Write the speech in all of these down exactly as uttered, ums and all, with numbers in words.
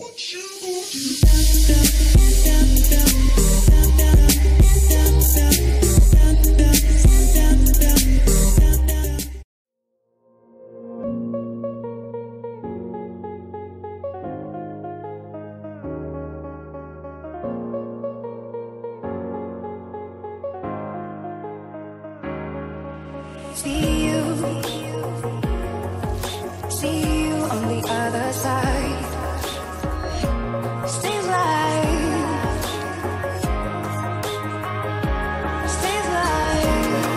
See you, see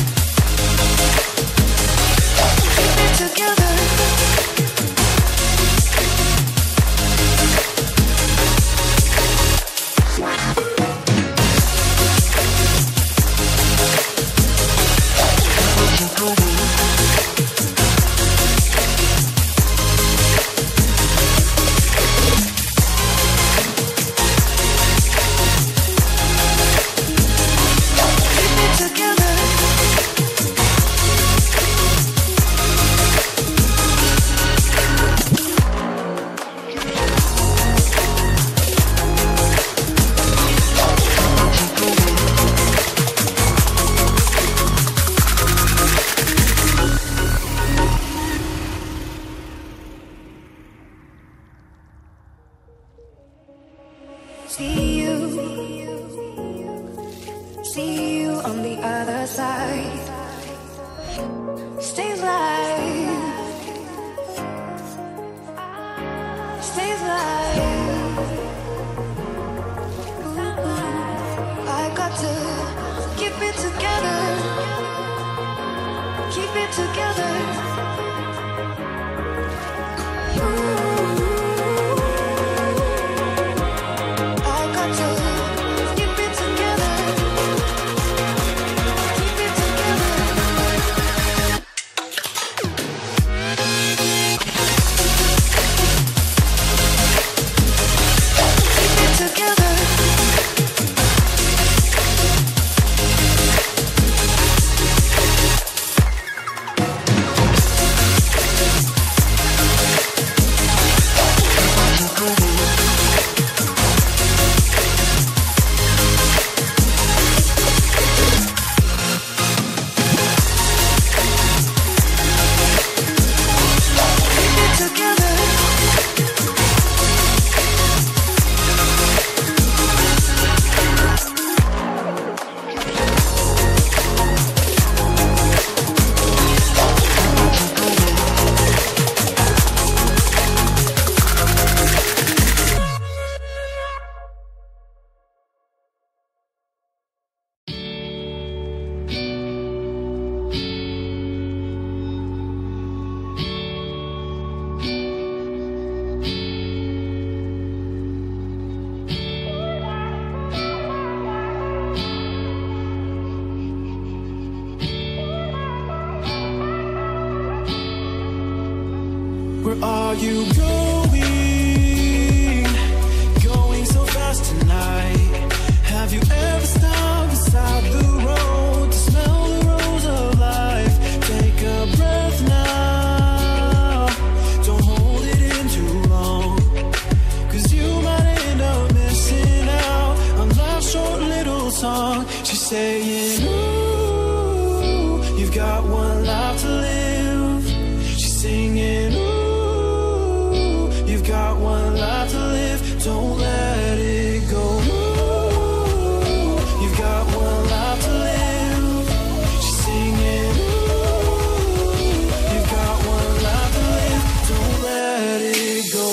you on the other side. Stays light, stays light. I got to keep it together, keep it together. See you, see you on the other side. Stays light, stays light. I got to keep it together, keep it together. Where are you going? Going so fast tonight. Have you ever stopped beside the road to smell the rose of life? Take a breath now, don't hold it in too long, cause you might end up missing out on life's short little song. She's saying, ooh, you've got one life to live. She's singing, ooh, got one life to live, don't let it go. Ooh, you've got one life to live. She's singing, ooh, you've got one life to live, don't let it go.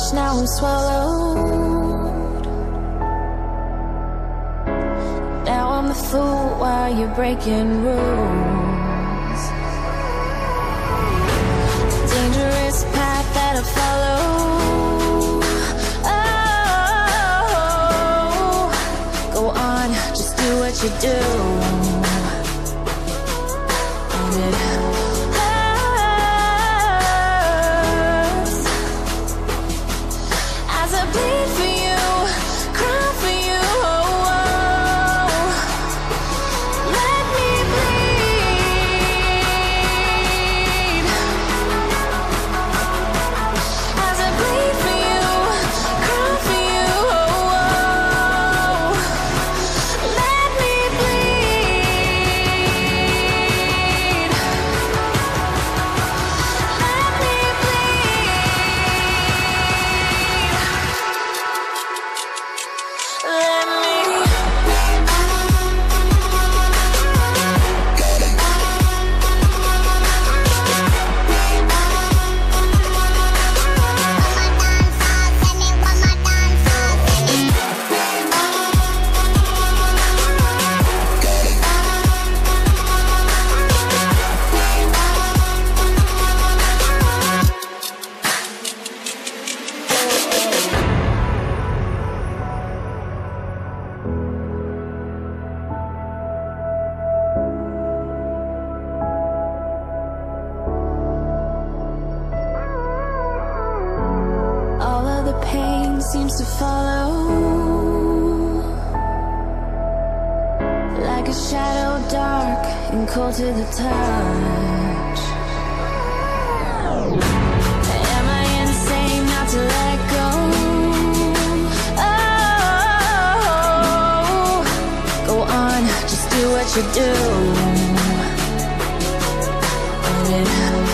much, now I'm swallowed. Now I'm the fool while you're breaking rules. The dangerous path that I follow. Oh, go on, just do what you do. And it seems to follow like a shadow, dark and cold to the touch. Am I insane not to let go? Oh, go on, just do what you do. And it helps.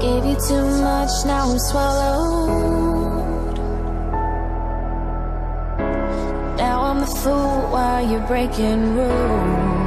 Gave you too much, now I'm swallowed. Now I'm the fool while you're breaking rules.